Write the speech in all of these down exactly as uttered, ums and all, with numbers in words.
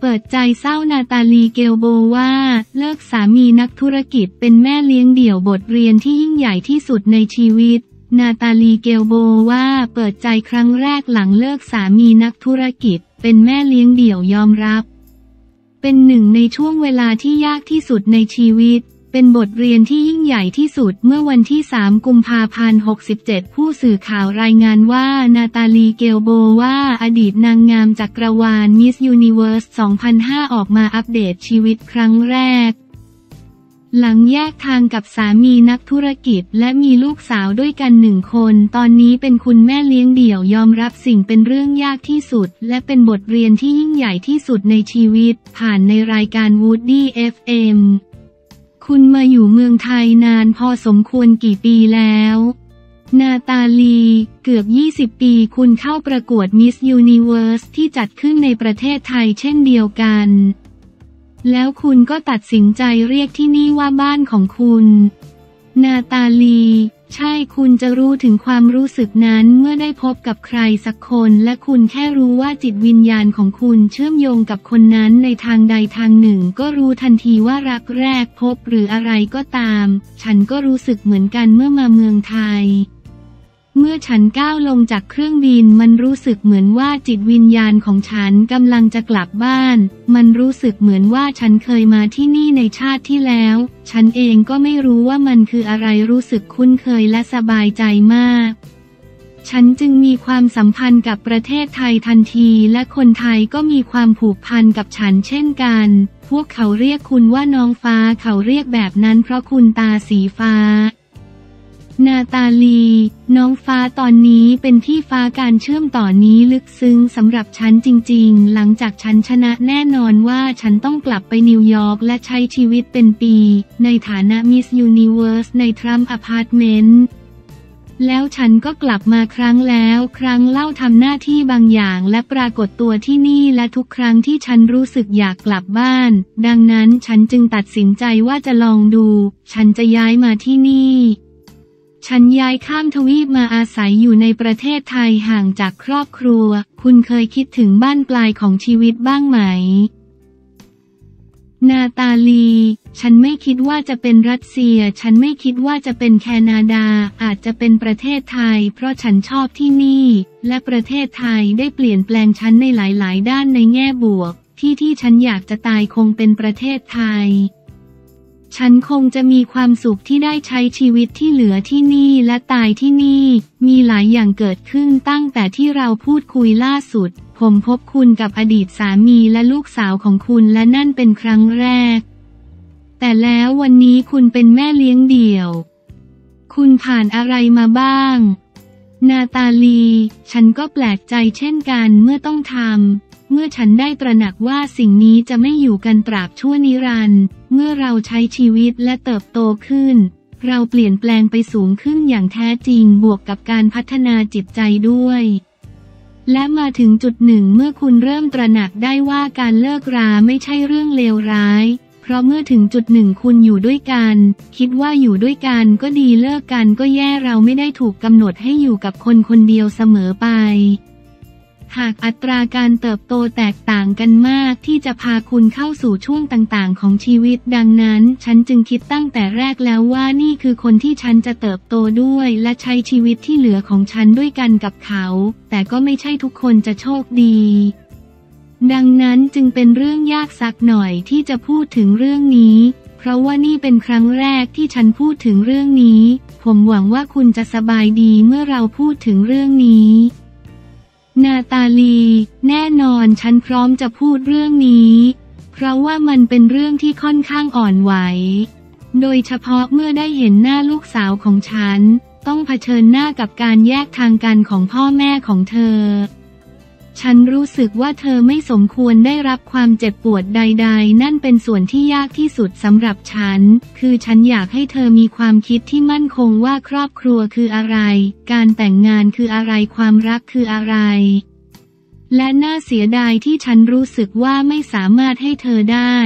เปิดใจเศร้านาตาลีเกลโบว่าเลิกสามีนักธุรกิจเป็นแม่เลี้ยงเดี่ยวบทเรียนที่ยิ่งใหญ่ที่สุดในชีวิตนาตาลีเกลโบว่าเปิดใจครั้งแรกหลังเลิกสามีนักธุรกิจเป็นแม่เลี้ยงเดี่ยวยอมรับเป็นหนึ่งในช่วงเวลาที่ยากที่สุดในชีวิตเป็นบทเรียนที่ยิ่งใหญ่ที่สุดเมื่อวันที่สามกุมภาพันธ์หกสิบเจ็ดผู้สื่อข่าวรายงานว่านาตาลีเกลโบว่าอดีตนางงามจักรวาลมิสยูนิเวิร์สสองพันห้าออกมาอัปเดตชีวิตครั้งแรกหลังแยกทางกับสามีนักธุรกิจและมีลูกสาวด้วยกันหนึ่งคนตอนนี้เป็นคุณแม่เลี้ยงเดี่ยวยอมรับสิ่งเป็นเรื่องยากที่สุดและเป็นบทเรียนที่ยิ่งใหญ่ที่สุดในชีวิตผ่านในรายการ Woody เอฟ เอ็มคุณมาอยู่เมืองไทยนานพอสมควรกี่ปีแล้วนาตาลีเกือบยี่สิบปีคุณเข้าประกวด Miss Universe ที่จัดขึ้นในประเทศไทยเช่นเดียวกันแล้วคุณก็ตัดสินใจเรียกที่นี่ว่าบ้านของคุณนาตาลีใช่คุณจะรู้ถึงความรู้สึกนั้นเมื่อได้พบกับใครสักคนและคุณแค่รู้ว่าจิตวิญญาณของคุณเชื่อมโยงกับคนนั้นในทางใดทางหนึ่งก็รู้ทันทีว่ารักแรกพบหรืออะไรก็ตามฉันก็รู้สึกเหมือนกันเมื่อมาเมืองไทยเมื่อฉันก้าวลงจากเครื่องบินมันรู้สึกเหมือนว่าจิตวิญญาณของฉันกำลังจะกลับบ้านมันรู้สึกเหมือนว่าฉันเคยมาที่นี่ในชาติที่แล้วฉันเองก็ไม่รู้ว่ามันคืออะไรรู้สึกคุ้นเคยและสบายใจมากฉันจึงมีความสัมพันธ์กับประเทศไทยทันทีและคนไทยก็มีความผูกพันกับฉันเช่นกันพวกเขาเรียกคุณว่าน้องฟ้าเขาเรียกแบบนั้นเพราะคุณตาสีฟ้านาตาลีน้องฟ้าตอนนี้เป็นพี่ฟ้าการเชื่อมต่อนี้ลึกซึ้งสำหรับฉันจริงๆหลังจากฉันชนะแน่นอนว่าฉันต้องกลับไปนิวยอร์กและใช้ชีวิตเป็นปีในฐานะมิสยูนิเวิร์สในทรัมป์อพาร์ตเมนต์แล้วฉันก็กลับมาครั้งแล้วครั้งเล่าทำหน้าที่บางอย่างและปรากฏตัวที่นี่และทุกครั้งที่ฉันรู้สึกอยากกลับบ้านดังนั้นฉันจึงตัดสินใจว่าจะลองดูฉันจะย้ายมาที่นี่ฉันย้ายข้ามทวีปมาอาศัยอยู่ในประเทศไทยห่างจากครอบครัวคุณเคยคิดถึงบ้านปลายของชีวิตบ้างไหมนาตาลีฉันไม่คิดว่าจะเป็นรัสเซียฉันไม่คิดว่าจะเป็นแคนาดาอาจจะเป็นประเทศไทยเพราะฉันชอบที่นี่และประเทศไทยได้เปลี่ยนแปลงฉันในหลายๆด้านในแง่บวกที่ที่ฉันอยากจะตายคงเป็นประเทศไทยฉันคงจะมีความสุขที่ได้ใช้ชีวิตที่เหลือที่นี่และตายที่นี่มีหลายอย่างเกิดขึ้นตั้งแต่ที่เราพูดคุยล่าสุดผมพบคุณกับอดีตสามีและลูกสาวของคุณและนั่นเป็นครั้งแรกแต่แล้ววันนี้คุณเป็นแม่เลี้ยงเดี่ยวคุณผ่านอะไรมาบ้างนาตาลีฉันก็แปลกใจเช่นกันเมื่อต้องทำเมื่อฉันได้ตระหนักว่าสิ่งนี้จะไม่อยู่กันตราบชั่วนิรันดร์เมื่อเราใช้ชีวิตและเติบโตขึ้นเราเปลี่ยนแปลงไปสูงขึ้นอย่างแท้จริงบวกกับการพัฒนาจิตใจด้วยและมาถึงจุดหนึ่งเมื่อคุณเริ่มตระหนักได้ว่าการเลิกราไม่ใช่เรื่องเลวร้ายเพราะเมื่อถึงจุดหนึ่งคุณอยู่ด้วยกันคิดว่าอยู่ด้วยกันก็ดีเลิกกันก็แย่เราไม่ได้ถูกกำหนดให้อยู่กับคนคนเดียวเสมอไปหากอัตราการเติบโตแตกต่างกันมากที่จะพาคุณเข้าสู่ช่วงต่างๆของชีวิตดังนั้นฉันจึงคิดตั้งแต่แรกแล้วว่านี่คือคนที่ฉันจะเติบโตด้วยและใช้ชีวิตที่เหลือของฉันด้วยกันกับเขาแต่ก็ไม่ใช่ทุกคนจะโชคดีดังนั้นจึงเป็นเรื่องยากสักหน่อยที่จะพูดถึงเรื่องนี้เพราะว่านี่เป็นครั้งแรกที่ฉันพูดถึงเรื่องนี้ผมหวังว่าคุณจะสบายดีเมื่อเราพูดถึงเรื่องนี้นาตาลีแน่นอนฉันพร้อมจะพูดเรื่องนี้เพราะว่ามันเป็นเรื่องที่ค่อนข้างอ่อนไหวโดยเฉพาะเมื่อได้เห็นหน้าลูกสาวของฉันต้องเผชิญหน้ากับการแยกทางกันของพ่อแม่ของเธอฉันรู้สึกว่าเธอไม่สมควรได้รับความเจ็บปวดใดๆนั่นเป็นส่วนที่ยากที่สุดสำหรับฉันคือฉันอยากให้เธอมีความคิดที่มั่นคงว่าครอบครัวคืออะไรการแต่งงานคืออะไรความรักคืออะไรและน่าเสียดายที่ฉันรู้สึกว่าไม่สามารถให้เธอได้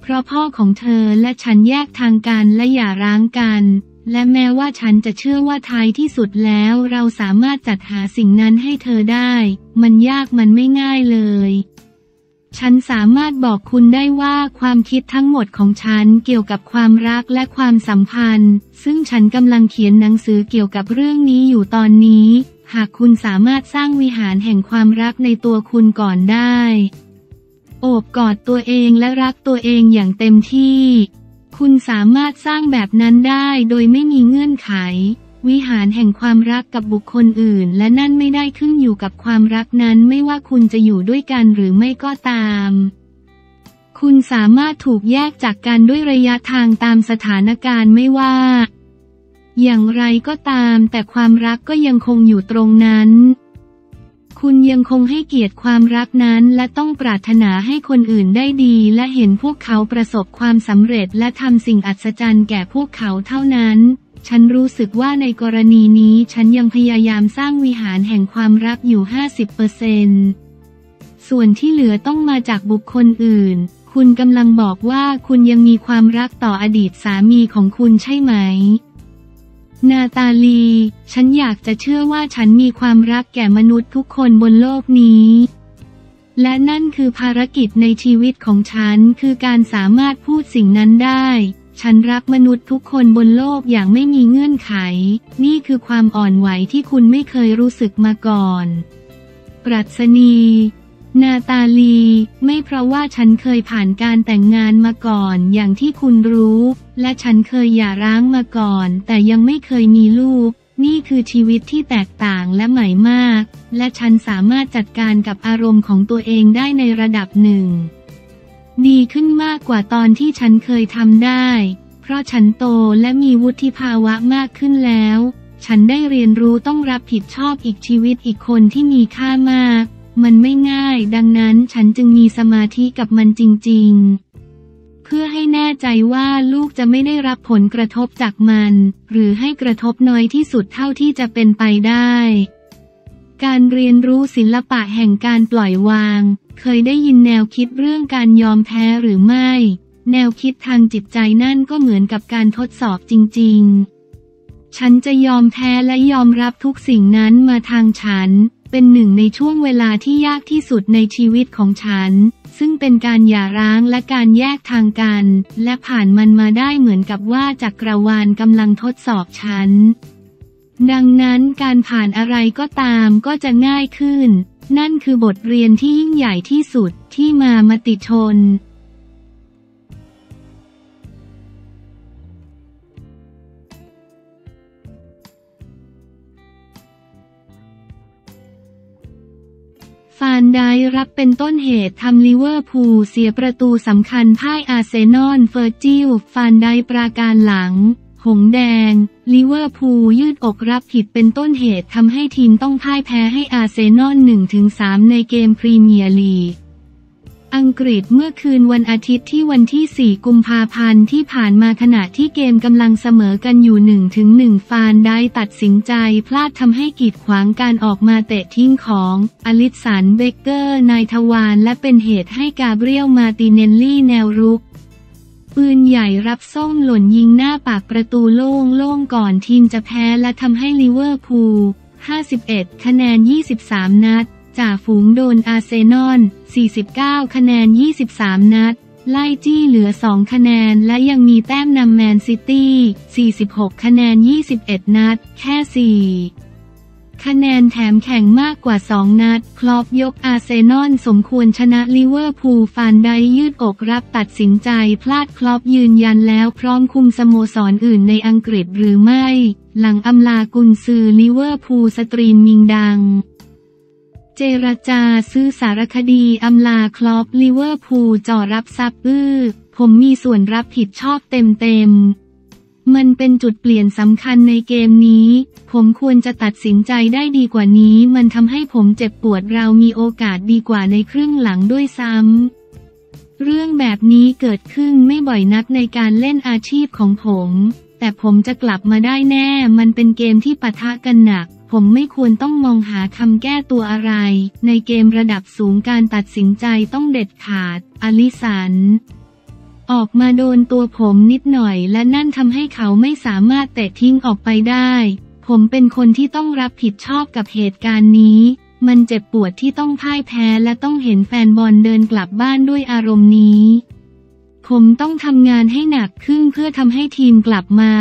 เพราะพ่อของเธอและฉันแยกทางกันและหย่าร้างกันและแม้ว่าฉันจะเชื่อว่าท้ายที่สุดแล้วเราสามารถจัดหาสิ่งนั้นให้เธอได้มันยากมันไม่ง่ายเลย ฉันสามารถบอกคุณได้ว่าความคิดทั้งหมดของฉันเกี่ยวกับความรักและความสัมพันธ์ซึ่งฉันกำลังเขียนหนังสือเกี่ยวกับเรื่องนี้อยู่ตอนนี้หากคุณสามารถสร้างวิหารแห่งความรักในตัวคุณก่อนได้โอบกอดตัวเองและรักตัวเองอย่างเต็มที่คุณสามารถสร้างแบบนั้นได้โดยไม่มีเงื่อนไขวิหารแห่งความรักกับบุคคลอื่นและนั่นไม่ได้ขึ้นอยู่กับความรักนั้นไม่ว่าคุณจะอยู่ด้วยกันหรือไม่ก็ตามคุณสามารถถูกแยกจากกันด้วยระยะทางตามสถานการณ์ไม่ว่าอย่างไรก็ตามแต่ความรักก็ยังคงอยู่ตรงนั้นคุณยังคงให้เกียรติความรักนั้นและต้องปรารถนาให้คนอื่นได้ดีและเห็นพวกเขาประสบความสำเร็จและทำสิ่งอัศจรรย์แก่พวกเขาเท่านั้นฉันรู้สึกว่าในกรณีนี้ฉันยังพยายามสร้างวิหารแห่งความรักอยู่ ห้าสิบเปอร์เซ็นต์ ส่วนที่เหลือต้องมาจากบุคคลอื่นคุณกำลังบอกว่าคุณยังมีความรักต่ออดีตสามีของคุณใช่ไหมนาตาลีฉันอยากจะเชื่อว่าฉันมีความรักแก่มนุษย์ทุกคนบนโลกนี้และนั่นคือภารกิจในชีวิตของฉันคือการสามารถพูดสิ่งนั้นได้ฉันรักมนุษย์ทุกคนบนโลกอย่างไม่มีเงื่อนไขนี่คือความอ่อนไหวที่คุณไม่เคยรู้สึกมาก่อนปรัชนีนาตาลีไม่เพราะว่าฉันเคยผ่านการแต่งงานมาก่อนอย่างที่คุณรู้และฉันเคยหย่าร้างมาก่อนแต่ยังไม่เคยมีลูกนี่คือชีวิตที่แตกต่างและใหม่มากและฉันสามารถจัดการกับอารมณ์ของตัวเองได้ในระดับหนึ่งดีขึ้นมากกว่าตอนที่ฉันเคยทำได้เพราะฉันโตและมีวุฒิภาวะมากขึ้นแล้วฉันได้เรียนรู้ต้องรับผิดชอบอีกชีวิตอีกคนที่มีค่ามากมันไม่ง่ายดังนั้นฉันจึงมีสมาธิกับมันจริงๆเพื่อให้แน่ใจว่าลูกจะไม่ได้รับผลกระทบจากมันหรือให้กระทบน้อยที่สุดเท่าที่จะเป็นไปได้การเรียนรู้ศิลปะแห่งการปล่อยวางเคยได้ยินแนวคิดเรื่องการยอมแพ้หรือไม่แนวคิดทางจิตใจนั่นก็เหมือนกับการทดสอบจริงๆฉันจะยอมแพ้และยอมรับทุกสิ่งนั้นมาทางฉันเป็นหนึ่งในช่วงเวลาที่ยากที่สุดในชีวิตของฉันซึ่งเป็นการหย่าร้างและการแยกทางกันและผ่านมันมาได้เหมือนกับว่าจักรวาลกำลังทดสอบฉันดังนั้นการผ่านอะไรก็ตามก็จะง่ายขึ้นนั่นคือบทเรียนที่ยิ่งใหญ่ที่สุดที่มามติชนฟานไดรับเป็นต้นเหตุทำลิเวอร์พูลเสียประตูสำคัญพ่ายอาร์เซนอลเฟอร์จิลฟานไดปราการหลังหงแดงลิเวอร์พูลยืดอกรับผิดเป็นต้นเหตุทำให้ทีมต้องพ่ายแพ้ให้อาร์เซนอล หนึ่งถึงสาม ในเกมพรีเมียร์ลีกอังกฤษเมื่อคืนวันอาทิตย์ที่วันที่สี่กุมภาพันธ์ที่ผ่านมาขณะที่เกมกำลังเสมอกันอยู่ หนึ่งถึงหนึ่ง ฟานไดตัดสินใจพลาดทำให้กีดขวางการออกมาเตะทิ้งของอลิสสัน เบคเกอร์นายทวารและเป็นเหตุให้กาเบรียล มาร์ติเนลลี่แนวรุกปืนใหญ่รับส้มหล่นยิงหน้าปากประตูโล่งๆก่อนทีมจะแพ้และทำให้ลิเวอร์พูล ห้าสิบเอ็ด คะแนน ยี่สิบสาม นัดจ่าฝูงโดนอาร์เซนอล สี่สิบเก้า คะแนน ยี่สิบสาม นัดไล่จี้เหลือ สอง คะแนนและยังมีแต้มนำแมนซิตี้ สี่สิบหก คะแนน ยี่สิบเอ็ด นัดแค่ สี่ คะแนนแถมแข่งมากกว่า สอง นัดคลอปยกอาร์เซนอลสมควรชนะลิเวอร์พูลฟานไดยืดอกรับตัดสินใจพลาดคลอปยืนยันแล้วพร้อมคุมสโมสร อ, อื่นในอังกฤษหรือไม่หลังอำลากุนซือลิเวอร์พูลสตรีมมิงดังเจรจาซื้อสารคดีอำลาคลอปลิเวอร์พูลจ่อรับซับอื้อผมมีส่วนรับผิดชอบเต็มๆมันเป็นจุดเปลี่ยนสำคัญในเกมนี้ผมควรจะตัดสินใจได้ดีกว่านี้มันทำให้ผมเจ็บปวดเรามีโอกาสดีกว่าในครึ่งหลังด้วยซ้ำเรื่องแบบนี้เกิดขึ้นไม่บ่อยนักในการเล่นอาชีพของผมแต่ผมจะกลับมาได้แน่มันเป็นเกมที่ปะทะกันหนักผมไม่ควรต้องมองหาคำแก้ตัวอะไรในเกมระดับสูงการตัดสินใจต้องเด็ดขาดอลิสันออกมาโดนตัวผมนิดหน่อยและนั่นทำให้เขาไม่สามารถเตะทิ้งออกไปได้ผมเป็นคนที่ต้องรับผิดชอบกับเหตุการณ์นี้ มันเจ็บปวดที่ต้องพ่ายแพ้และต้องเห็นแฟนบอลเดินกลับบ้านด้วยอารมณ์นี้ผมต้องทำงานให้หนักขึ้นเพื่อทำให้ทีมกลับมา